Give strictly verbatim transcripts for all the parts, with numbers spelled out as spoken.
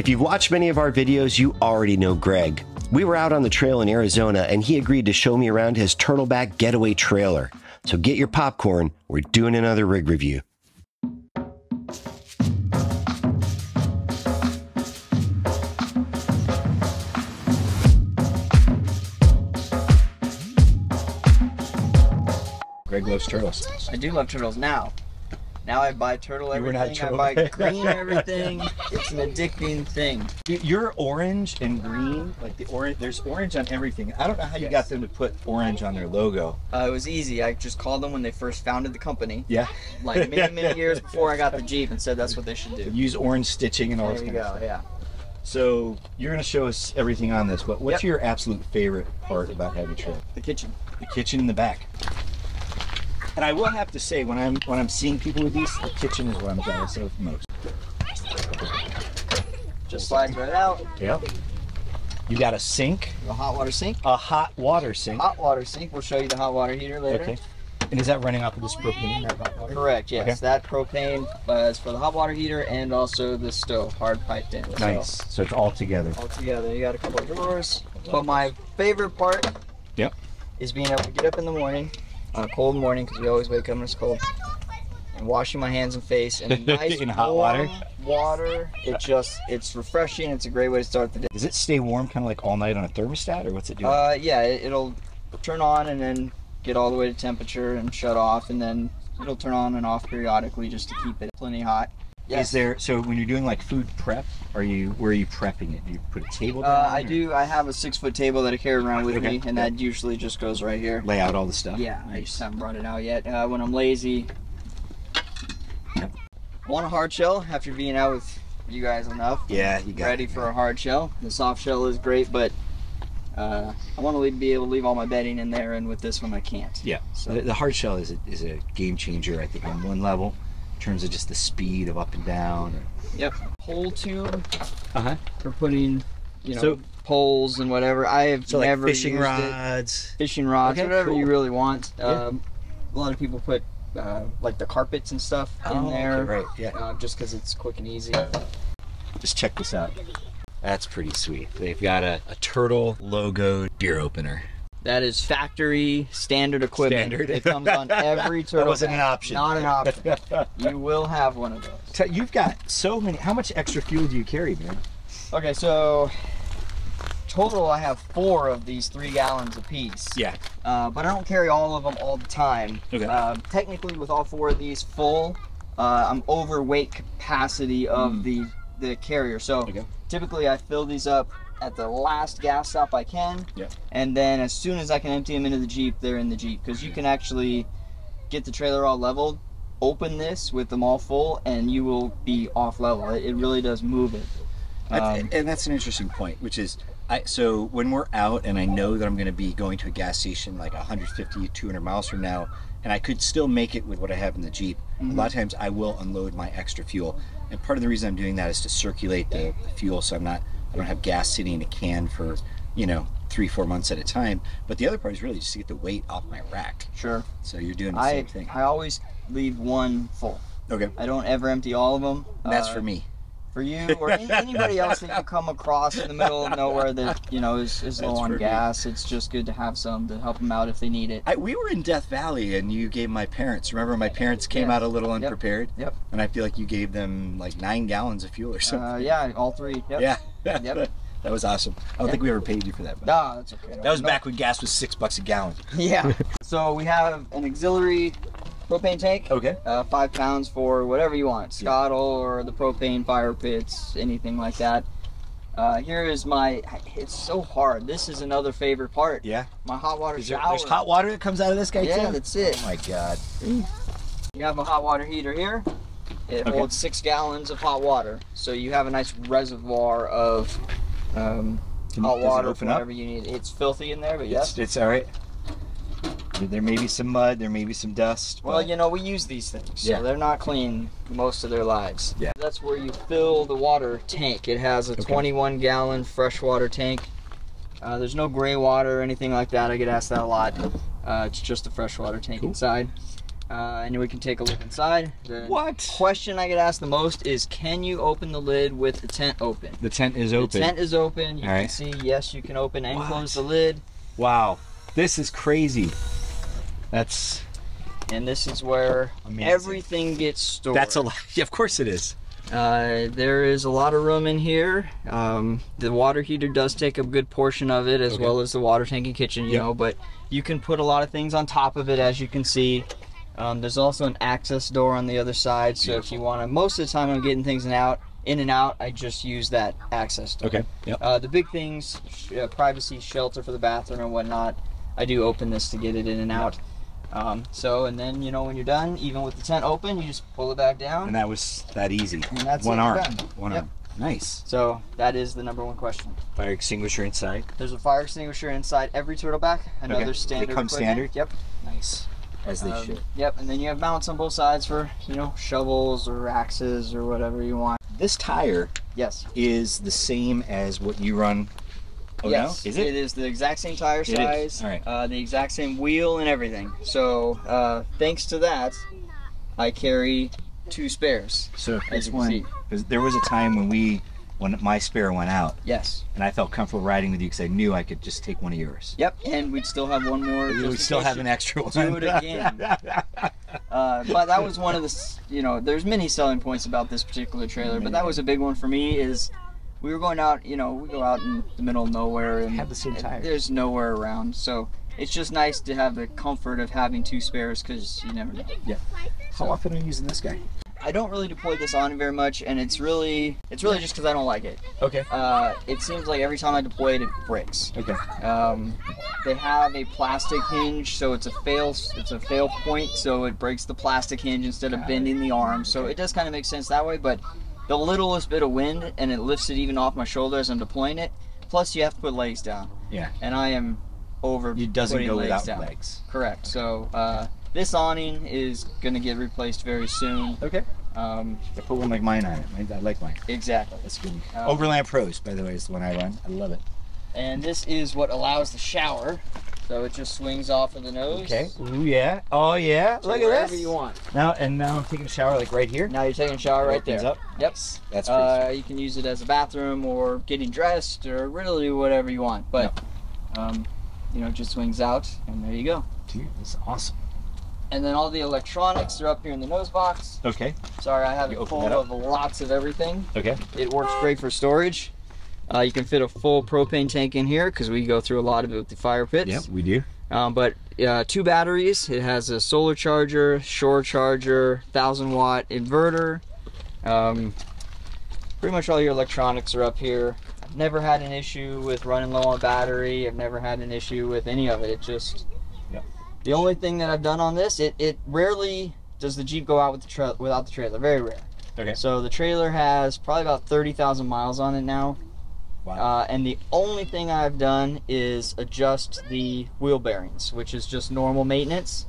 If you've watched many of our videos, you already know Greg. We were out on the trail in Arizona and he agreed to show me around his Turtleback getaway trailer. So get your popcorn, we're doing another rig review. Greg loves turtles. I do love turtles now. Now I buy turtle everything, turtle. I buy green everything. It's an addicting thing. You're orange and green, like the orange, there's orange on everything. I don't know how you yes. got them to put orange on their logo. Uh, it was easy. I just called them when they first founded the company. Yeah. Like many, many years before I got the Jeep and said that's what they should do. Use orange stitching and all this kind of stuff. There you go, yeah. So you're going to show us everything on this, but what's yep. your absolute favorite part about Heavy Trail? The kitchen. The kitchen in the back. And I will have to say, when I'm when I'm seeing people with these, the kitchen is what I'm jealous of most. Just slides right out. Yep. You got a sink. A hot water sink. A hot water sink. Hot water sink. We'll show you the hot water heater later. Okay. And is that running off of this propane? That hot water? Correct. Yes. Okay. That propane is for the hot water heater and also the stove, hard piped in. Nice. So, so it's all together. All together. You got a couple of drawers. But my favorite part. Yep. Is being able to get up in the morning. On a cold morning, because we always wake up and it's cold, and washing my hands and face in nice in hot water. Water, it just it's refreshing. It's a great way to start the day. Does it stay warm, kind of like all night on a thermostat, or what's it doing? Uh, yeah, it, it'll turn on and then get all the way to temperature and shut off, and then it'll turn on and off periodically just to keep it plenty hot. Yes. Is there so when you're doing like food prep, are you where are you prepping it? Do you put a table down? Uh, I or? do. I have a six foot table that I carry around with okay. me, and that usually just goes right here. Lay out all the stuff. Yeah, nice. I just haven't brought it out yet. Uh, when I'm lazy, yep. want a hard shell after being out with you guys enough. Yeah, you got ready it. for a hard shell. The soft shell is great, but uh, I want to be able to leave all my bedding in there, and with this one I can't. Yeah. So the hard shell is a, is a game changer, I think, on one level. In terms of just the speed of up and down. Yep. Pole tube uh-huh. for putting, you know, so, poles and whatever. I have so never like fishing used rods. It. Fishing rods, okay, whatever cool. you really want. Yeah. Um, a lot of people put uh, like the carpets and stuff oh, in there, okay, right? Yeah. Uh, just because it's quick and easy. Just check this out. That's pretty sweet. They've got a, a turtle logo beer opener. That is factory standard equipment. Standard. It comes on every turtle. That wasn't an option. Not an option. You will have one of those. You've got so many. How much extra fuel do you carry, man? Okay, so total I have four of these three gallons apiece. Yeah. Uh, but I don't carry all of them all the time. Okay. Uh, technically, with all four of these full, uh, I'm overweight capacity of mm. the the carrier. So okay. typically I fill these up at the last gas stop I can, yeah. and then as soon as I can empty them into the Jeep, they're in the Jeep, because you can actually get the trailer all leveled, open this with them all full, and you will be off level. It, it really does move it. Um, and that's an interesting point, which is, I, so when we're out and I know that I'm gonna be going to a gas station like a hundred fifty, two hundred miles from now, and I could still make it with what I have in the Jeep, mm-hmm. a lot of times I will unload my extra fuel. And part of the reason I'm doing that is to circulate the, the fuel, so I'm not I don't have gas sitting in a can for, you know, three, four months at a time. But the other part is really just to get the weight off my rack. Sure. So you're doing the I, same thing. I always leave one full. Okay. I don't ever empty all of them. That's uh, for me. For you or any, anybody else that you come across in the middle of nowhere that, you know, is, is low on gas. Me. It's just good to have some to help them out if they need it. I, we were in Death Valley and you gave my parents, remember my parents came yeah. out a little unprepared? Yep. yep. And I feel like you gave them like nine gallons of fuel or something. Uh, yeah, all three. Yep. Yeah. Yep. That was awesome. I don't yep. think we ever paid you for that. But no, that's okay. That was no. back when gas was six bucks a gallon. Yeah. So we have an auxiliary propane tank. Okay. Uh, five pounds for whatever you want. Scottle yeah. or the propane fire pits, anything like that. Uh, here is my, it's so hard. This is another favorite part. Yeah. My hot water shower. There, there's hot water that comes out of this guy yeah, too? Yeah, that's it. Oh my God. You have a hot water heater here. It okay. holds six gallons of hot water, so you have a nice reservoir of um, Can, hot water for whatever up? you need. It's filthy in there, but yes. It's, it's all right. There may be some mud, there may be some dust. Well, but... you know, we use these things, yeah. so they're not clean most of their lives. Yeah. That's where you fill the water tank. It has a twenty-one gallon okay. freshwater tank. Uh, there's no gray water or anything like that. I get asked that a lot. Uh, it's just a freshwater tank cool. inside. Uh, and we can take a look inside. The what? question I get asked the most is, can you open the lid with the tent open? The tent is open. The tent is open. You All can right. see, yes, you can open and what? close the lid. Wow, this is crazy. That's... And this is where amazing. everything gets stored. That's a lot. Yeah, of course it is. Uh, there is a lot of room in here. Um, the water heater does take a good portion of it, as okay. well as the water tank and kitchen, you yep. know, but you can put a lot of things on top of it, as you can see. Um, there's also an access door on the other side, so Beautiful. if you want to, most of the time I'm getting things in and out, in and out, I just use that access door. Okay. Yep. Uh, the big things, uh, privacy, shelter for the bathroom and whatnot, I do open this to get it in and out. Yep. Um, so, and then, you know, when you're done, even with the tent open, you just pull it back down. And that was that easy. And that's one arm. One yep. arm. Nice. So that is the number one question. Fire extinguisher inside. There's a fire extinguisher inside every Turtleback. Another okay. standard. They come equipment. standard. Yep. Nice. As they um, should. Yep. And then you have mounts on both sides for, you know, shovels or axes or whatever you want. This tire. Yes. Is the same as what you run. Oh, yes, no? Is it? It is the exact same tire size, all right. uh, the exact same wheel and everything. So uh, thanks to that, I carry two spares. So this one, there was a time when we, when my spare went out. Yes. And I felt comfortable riding with you because I knew I could just take one of yours. Yep, and we'd still have one more. We'd still have an extra one. Do it again. uh, but that was one of the, you know, there's many selling points about this particular trailer, but that was a big one for me is, we were going out, you know, we go out in the middle of nowhere and have the same tires. There's nowhere around, so it's just nice to have the comfort of having two spares because you never know. Yeah. How so, often are you using this guy? I don't really deploy this on very much, and it's really, it's really just because I don't like it. Okay. Uh, it seems like every time I deploy it, it breaks. Okay. Um, they have a plastic hinge, so it's a fail, it's a fail point, so it breaks the plastic hinge instead of bending the arm. So it does kind of make sense that way, but. The littlest bit of wind and it lifts it even off my shoulder as I'm deploying it. Plus you have to put legs down. Yeah. And I am over It doesn't go legs without down. legs. Correct. So uh, this awning is going to get replaced very soon. Okay. Um, I put one like mine on it. I like mine. Exactly. That's good. Um, Overland Pros, by the way, is the one I run. I love it. And this is what allows the shower. So it just swings off of the nose. Okay. Ooh, yeah. Oh, yeah. So Look at this. Whatever you want. Now, and now I'm taking a shower like right here. Now you're taking a shower right there. Up. Yep. Nice. That's pretty uh, sweet. You can use it as a bathroom or getting dressed or really whatever you want. But, no. um, you know, it just swings out and there you go. Dude, that's awesome. And then all the electronics are up here in the nose box. Okay. Sorry, I have you a full of lots of everything. Okay. It works great for storage. Uh, you can fit a full propane tank in here because we go through a lot of it with the fire pits. Yep, we do. Um, but uh, two batteries. It has a solar charger, shore charger, thousand watt inverter. Um, pretty much all your electronics are up here. I've never had an issue with running low on battery. I've never had an issue with any of it. It just, yep. The only thing that I've done on this, it, it rarely does the Jeep go out with the tra without the trailer. Very rare. Okay. So the trailer has probably about thirty thousand miles on it now. Wow. Uh, and the only thing I've done is adjust the wheel bearings, which is just normal maintenance.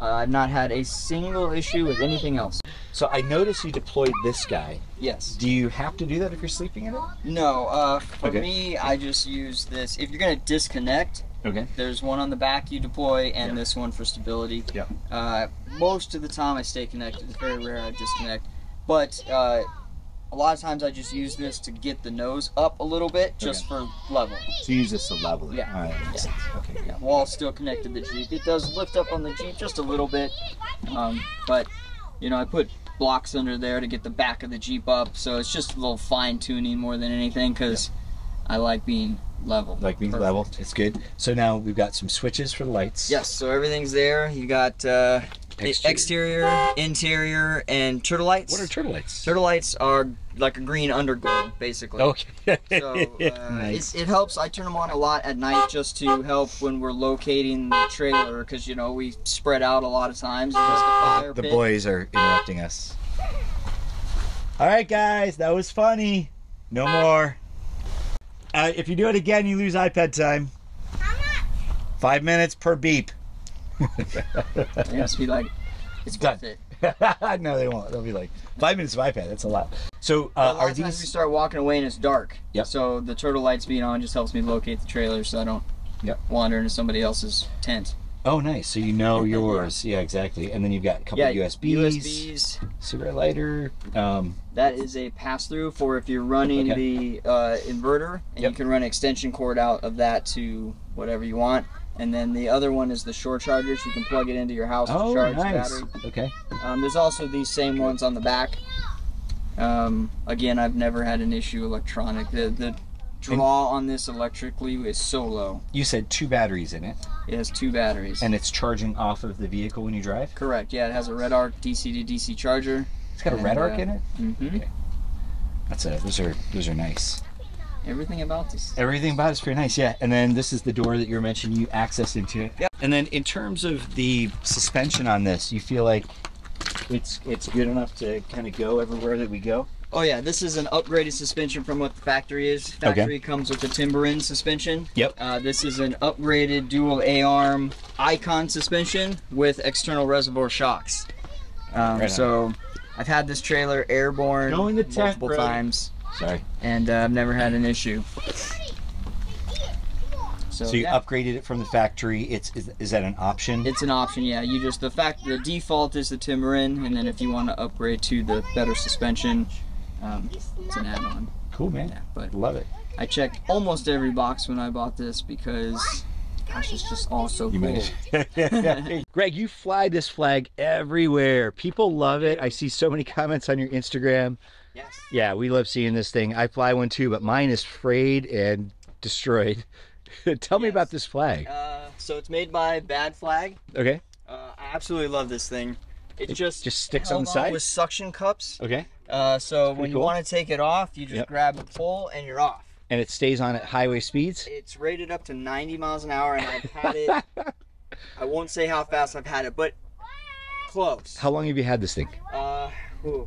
Uh, I've not had a single issue with anything else. So I noticed you deployed this guy. Yes. Do you have to do that if you're sleeping in it? No. Uh, for okay. me, I just use this. If you're going to disconnect, okay. there's one on the back you deploy and yep. this one for stability. Yep. Uh, most of the time I stay connected. It's very rare I disconnect. But... Uh, A lot of times I just use this to get the nose up a little bit just okay. for level. So you use this to level it. Yeah. All right. Yeah. Okay, yeah. While still connected to the Jeep. It does lift up on the Jeep just a little bit. Um, but, you know, I put blocks under there to get the back of the Jeep up. So it's just a little fine tuning more than anything because yeah. I like being level. Like being Perfect. level. It's good. So now we've got some switches for the lights. Yes. So everything's there. You got... Uh, Exterior. exterior, interior, and turtle lights. What are turtle lights? Turtle lights are like a green underglow, basically. Okay. So uh, nice. it, it helps. I turn them on a lot at night just to help when we're locating the trailer because, you know, we spread out a lot of times. Just a fire the pit. boys are interrupting us. All right, guys, that was funny. No more. Uh, if you do it again, you lose iPad time. How much? Five minutes per beep. They must be like, it's done. It. No, they won't. They'll be like, five minutes of iPad, that's a lot. So, uh, a lot are of these. Times we start walking away and it's dark. Yep. So, the turtle lights being on just helps me locate the trailer so I don't yep. wander into somebody else's tent. Oh, nice. So you know yours. Yeah, exactly. And then you've got a couple yeah, of U S Bs. U S Bs. Cigarette lighter. Um, that is a pass-through for if you're running okay. the uh, inverter, and yep. you can run an extension cord out of that to whatever you want. And then the other one is the shore charger, so you can plug it into your house oh, to charge nice. the battery. Okay. Um, there's also these same ones on the back. Um, again, I've never had an issue electronic. The, the draw and on this electrically is so low. You said two batteries in it. It has two batteries. And it's charging off of the vehicle when you drive? Correct, yeah. It has a Redarc D C to D C charger. It's got a Redarc uh, in it? Mm-hmm. Okay. That's it. Those are, those are nice. Everything about this. Everything about it's pretty nice, yeah. And then this is the door that you were mentioning you access into it. Yep. And then in terms of the suspension on this, you feel like it's it's good enough to kind of go everywhere that we go? Oh yeah, this is an upgraded suspension from what the factory is. Factory okay. comes with the Timberin suspension. Yep. Uh, this is an upgraded dual A-arm Icon suspension with external reservoir shocks. Um, right so I've had this trailer airborne tent, multiple bro. times. Sorry. And uh, I've never had an issue. So, so you yeah. upgraded it from the factory. It's is, is that an option? It's an option, yeah. You just the fact the default is the Timberin, and then if you want to upgrade to the better suspension, um, it's an add-on. Cool, man. Yeah, but love it. I checked almost every box when I bought this because, gosh, it's just all so you cool. Hey, Greg, you fly this flag everywhere. People love it. I see so many comments on your Instagram. Yes. Yeah, we love seeing this thing. I fly one too, but mine is frayed and destroyed. Tell yes. me about this flag. Uh, so it's made by Bad Flag. Okay. Uh, I absolutely love this thing. It, it just just sticks on the side on with suction cups. Okay. Uh, so when you cool. want to take it off, you just yep. grab the pole and you're off. And it stays on at highway speeds. It's rated up to ninety miles an hour, and I've had it. I won't say how fast I've had it, but close. How long have you had this thing? Uh, ooh,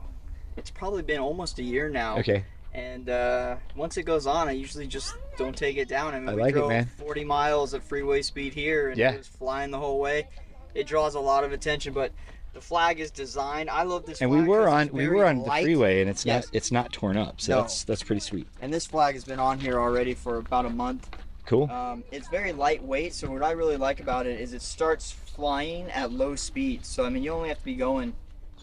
it's probably been almost a year now. Okay. And uh, once it goes on, I usually just don't take it down. I mean, I we like drove it, man. forty miles at freeway speed here, and yeah. it was flying the whole way. It draws a lot of attention, but the flag is designed. I love this. And flag we were on, we were on light. the freeway, and it's yes. not, it's not torn up. So no. that's that's pretty sweet. And this flag has been on here already for about a month. Cool. Um, it's very lightweight. So what I really like about it is it starts flying at low speed. So I mean, you only have to be going.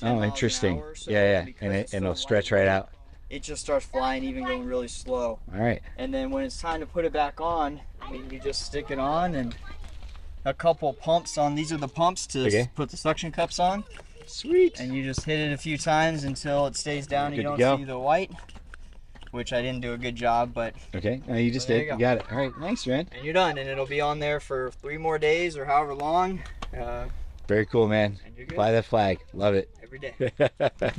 Oh, interesting. Hour, so yeah, yeah, and, it, so and it'll stretch right out. It just starts flying, even going really slow. All right. And then when it's time to put it back on, I mean, you just stick it on and a couple pumps on. These are the pumps to okay. put the suction cups on. Sweet. And you just hit it a few times until it stays down and you don't see the white, which I didn't do a good job, but. Okay, no, you just did, you, you got it. All right, nice, man. And you're done, and it'll be on there for three more days or however long. Uh, Very cool, man. Fly that flag, love it. Every day.